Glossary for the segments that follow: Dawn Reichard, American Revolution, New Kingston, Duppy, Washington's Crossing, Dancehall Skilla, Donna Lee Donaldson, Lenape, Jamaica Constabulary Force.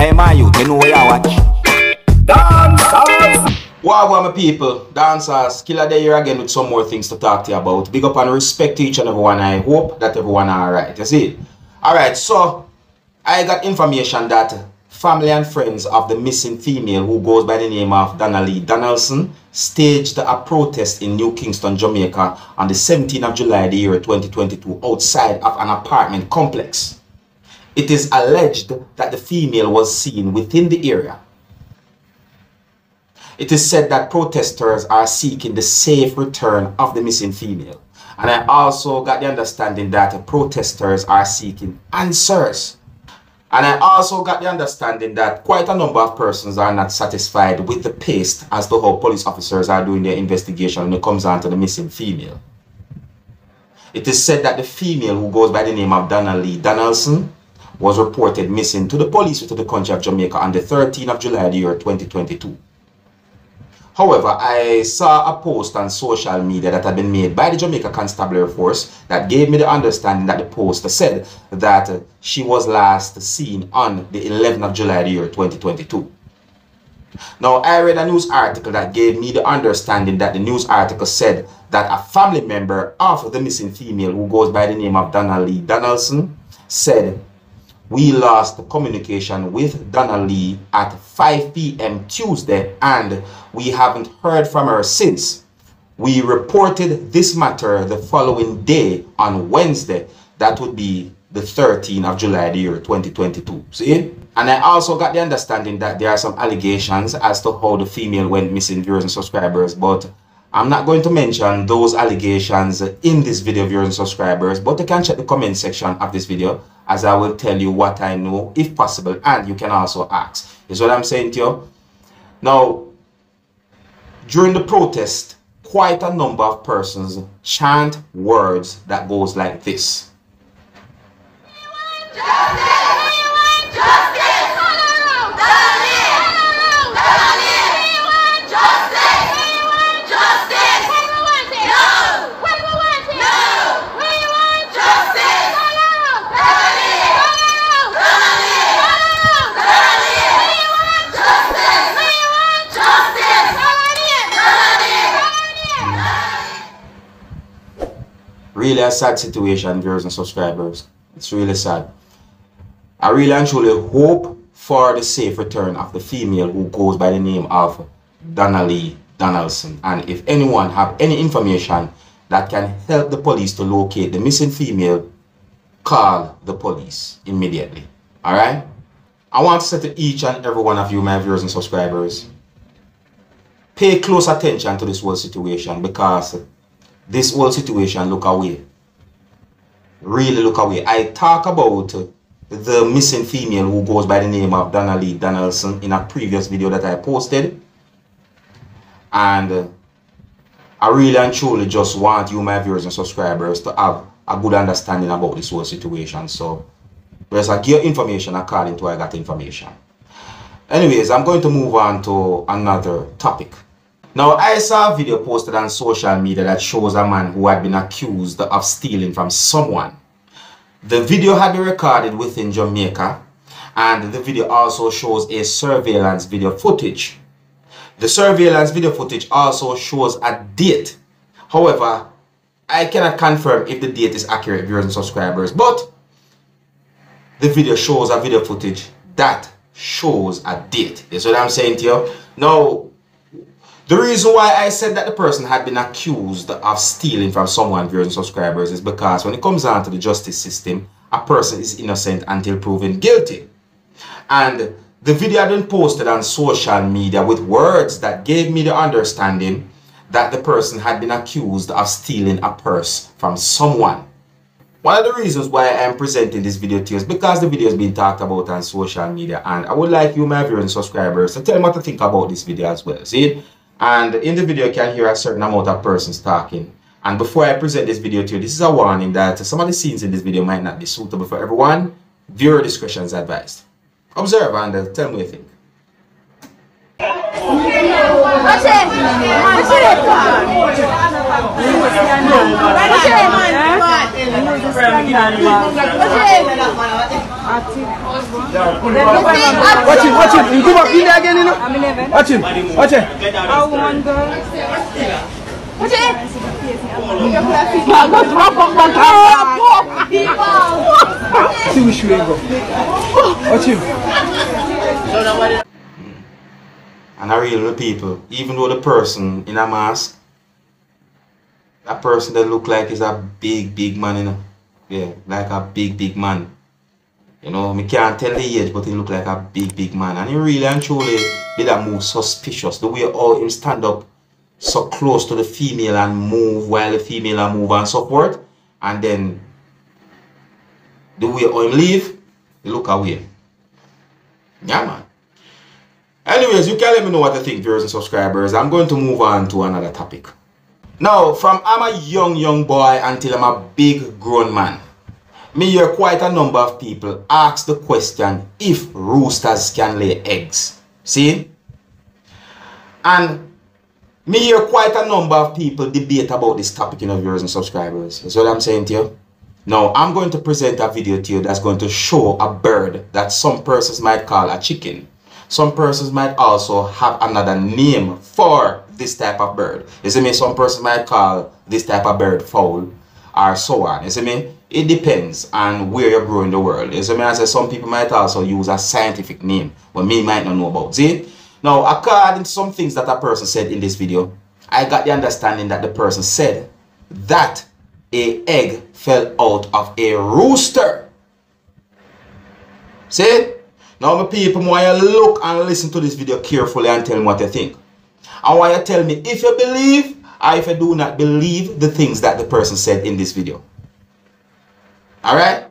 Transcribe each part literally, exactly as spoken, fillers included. Hey my youth, you know what I watch. Dancehall. Wow, wow my people, Dancehall skilla day here again with some more things to talk to you about. Big up and respect to each and everyone. I hope that everyone alright, you see. Alright, so I got information that family and friends of the missing female who goes by the name of Donna Lee Donaldson staged a protest in New Kingston, Jamaica on the seventeenth of July the year twenty twenty-two outside of an apartment complex. It is alleged that the female was seen within the area. It is said that protesters are seeking the safe return of the missing female. And I also got the understanding that protesters are seeking answers. And I also got the understanding that quite a number of persons are not satisfied with the pace as to how police officers are doing their investigation when it comes down to the missing female. It is said that the female who goes by the name of Donna Lee Donaldson was reported missing to the police within the country of Jamaica on the thirteenth of July the year twenty twenty-two. However, I saw a post on social media that had been made by the Jamaica Constabulary Force that gave me the understanding that the poster said that she was last seen on the eleventh of July the year twenty twenty-two. Now, I read a news article that gave me the understanding that the news article said that a family member of the missing female who goes by the name of Donna Lee Donaldson said, "We lost communication with Donna Lee at five P M Tuesday and we haven't heard from her since. We reported this matter the following day on Wednesday." That would be the thirteenth of July the year twenty twenty-two. See? And I also got the understanding that there are some allegations as to how the female went missing, viewers and subscribers, but I'm not going to mention those allegations in this video, viewers and subscribers, but you can check the comment section of this video as I will tell you what I know if possible, and you can also ask. Is what I'm saying to you. Now, during the protest, quite a number of persons chant words that goes like this. We want justice! We want justice! Really a sad situation, viewers and subscribers. It's really sad. I really and truly hope for the safe return of the female who goes by the name of Donna Lee Donaldson. And if anyone have any information that can help the police to locate the missing female, call the police immediately. Alright? I want to say to each and every one of you, my viewers and subscribers, pay close attention to this whole situation, because this whole situation, look away. Really look away. I talk about the missing female who goes by the name of Donna Lee Donaldson in a previous video that I posted. And I really and truly just want you, my viewers and subscribers, to have a good understanding about this whole situation. So, there's a gear information according to I got information. Anyways, I'm going to move on to another topic. Now, I saw a video posted on social media that shows a man who had been accused of stealing from someone. The video had been recorded within Jamaica, and the video also shows a surveillance video footage. The surveillance video footage also shows a date. However, I cannot confirm if the date is accurate, viewers and subscribers, but the video shows a video footage that shows a date. That's what I'm saying to you. Now, the reason why I said that the person had been accused of stealing from someone, viewers and subscribers, is because when it comes down to the justice system, a person is innocent until proven guilty. And the video had been posted on social media with words that gave me the understanding that the person had been accused of stealing a purse from someone. One of the reasons why I am presenting this video to you is because the video has been talked about on social media, and I would like you, my viewers and subscribers, to tell me what to think about this video as well. See? And in the video, you can hear a certain amount of persons talking. And before I present this video to you, this is a warning that some of the scenes in this video might not be suitable for everyone. Viewer discretion is advised. Observe and tell me what you think. What's Watch him, watch him. You come up in there again, you know? I'm eleven. Watch him, watch him. I want girl. Watch it. See which way you go. Watch him. And I really the people, even though the person in a mask, that person that look like is a big, big man, you know? Yeah, like a big, big man. You know, me can't tell the age, but he look like a big, big man. And he really and truly did a move suspicious. The way all him stand up so close to the female and move while the female and move and support. And then the way all him leave, he look away. Yeah, man. Anyways, you can let me know what you think, viewers and subscribers. I'm going to move on to another topic. Now, from I'm a young, young boy until I'm a big grown man. Me hear quite a number of people ask the question if roosters can lay eggs. See? And me hear quite a number of people debate about this topic, you know, viewers and subscribers. That's what I'm saying to you. Now, I'm going to present a video to you that's going to show a bird that some persons might call a chicken. Some persons might also have another name for this type of bird. You see me? Some persons might call this type of bird fowl or so on. You see me? It depends on where you're growing the world. You see me? I say some people might also use a scientific name, but me might not know about. See? Now, according to some things that a person said in this video, I got the understanding that the person said that a egg fell out of a rooster. See? Now, my people, I want you to look and listen to this video carefully and tell me what you think. I want you to tell me if you believe or if you do not believe the things that the person said in this video. Alright?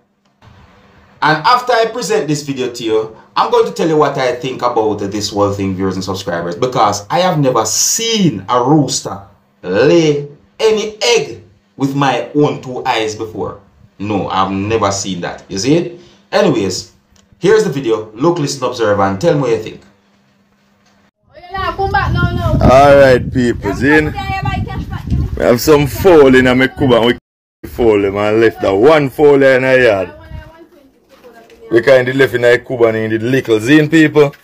And after I present this video to you, I'm going to tell you what I think about this whole thing, viewers and subscribers, because I have never seen a rooster lay any egg with my own two eyes before. No, I've never seen that. You see it? Anyways, here's the video. Look, listen, observe, and tell me what you think. Alright, people, in. I have some fowl in my cupboard and we fowl them and left that one fowl in the yard. We kind of left in the cupboard and in the little zine, people.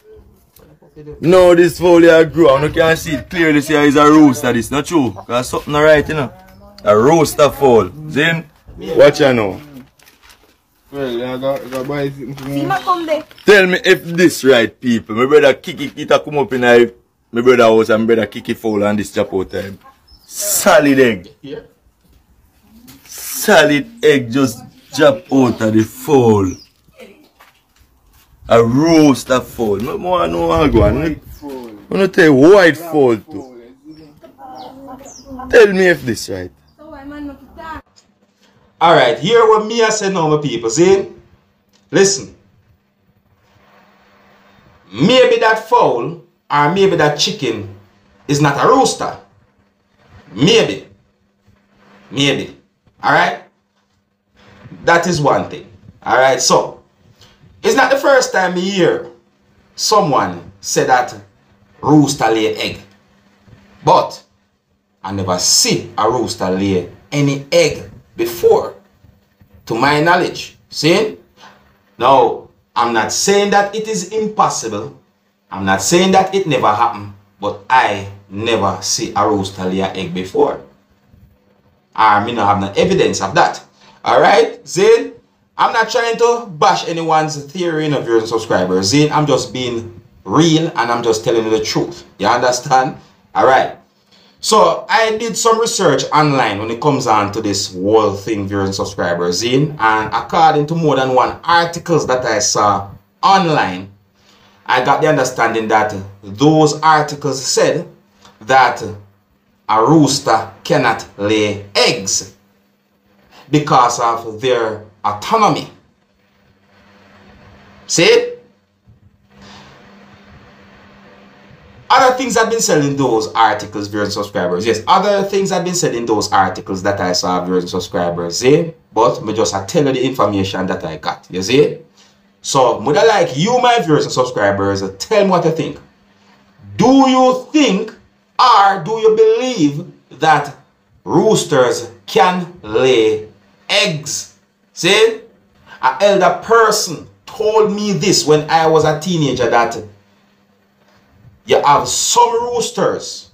No, this fowl here grew and you can see it clearly. See, it's a rooster. This not true. Because something right, you know. A rooster fowl. Zine, watch you now. Well, I got, I got buy it. Tell me if this right, people. My brother Kiki Kita come up in I, my brother house and my brother Kiki fowl and this chapel time. Solid egg. Solid egg just drop out of the fowl. A rooster fowl. No more, no more one. I'm gonna tell you white fowl too. Tell me if this right. Alright, hear what me I said now, my people. See? Listen. Maybe that fowl or maybe that chicken is not a rooster. Maybe. Maybe. Alright? That is one thing. Alright, so it's not the first time I hear someone say that rooster lay egg. But I never see a rooster lay any egg before, to my knowledge. See? Now, I'm not saying that it is impossible. I'm not saying that it never happened. But I never see a rooster lay an egg before. I may not have no evidence of that. Alright? See? I'm not trying to bash anyone's theory, of viewers and subscribers. See? I'm just being real and I'm just telling you the truth. You understand? Alright. So, I did some research online when it comes on to this whole thing, viewers and subscribers, in, and according to more than one articles that I saw online, I got the understanding that those articles said that a rooster cannot lay eggs because of their autonomy. See? Other things have been said in those articles, viewers and subscribers. Yes, other things have been said in those articles that I saw, viewers and subscribers. See? But me just I tell you the information that I got. You see? So, would I like you, my viewers and subscribers, tell me what you think. Do you think or do you believe that roosters can lay eggs? See? An elder person told me this when I was a teenager, that you have some roosters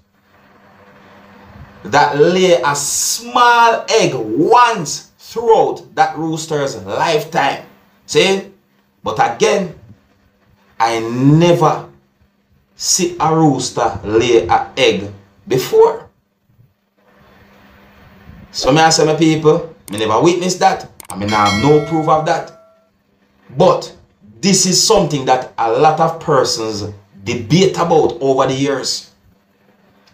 that lay a small egg once throughout that rooster's lifetime. See? But again, I never see a rooster lay an egg before. So I say, my people, I never witnessed that. I mean, I have no proof of that. But this is something that a lot of persons debate about over the years.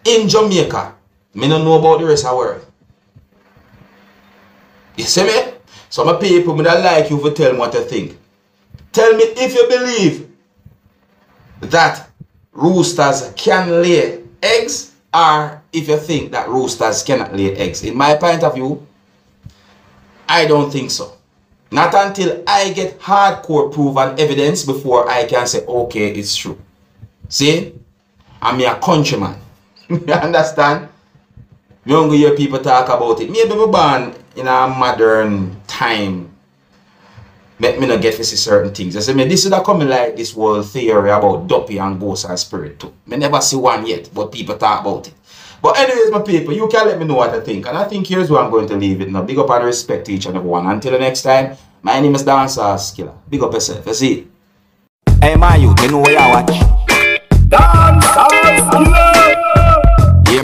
In Jamaica, I don't know about the rest of the world. You see me? So my people, I don't like you to tell me what you think. Tell me if you believe that roosters can lay eggs, or if you think that roosters cannot lay eggs. In my point of view, I don't think so. Not until I get hardcore proof and evidence before I can say, okay, it's true. See? I'm a countryman. You understand? Younger year people talk about it. Maybe I'm born in a modern time. Let me not get to see certain things. I say, man, this is not coming like this world theory about Duppy and ghosts and spirit too. I never see one yet, but people talk about it. But anyways, my people, you can let me know what I think. And I think here's where I'm going to leave it now. Big up and respect to each and every one. Until the next time, my name is Dancehall Skilla. Big up yourself, you see? Hey, my youth, you know where you watch.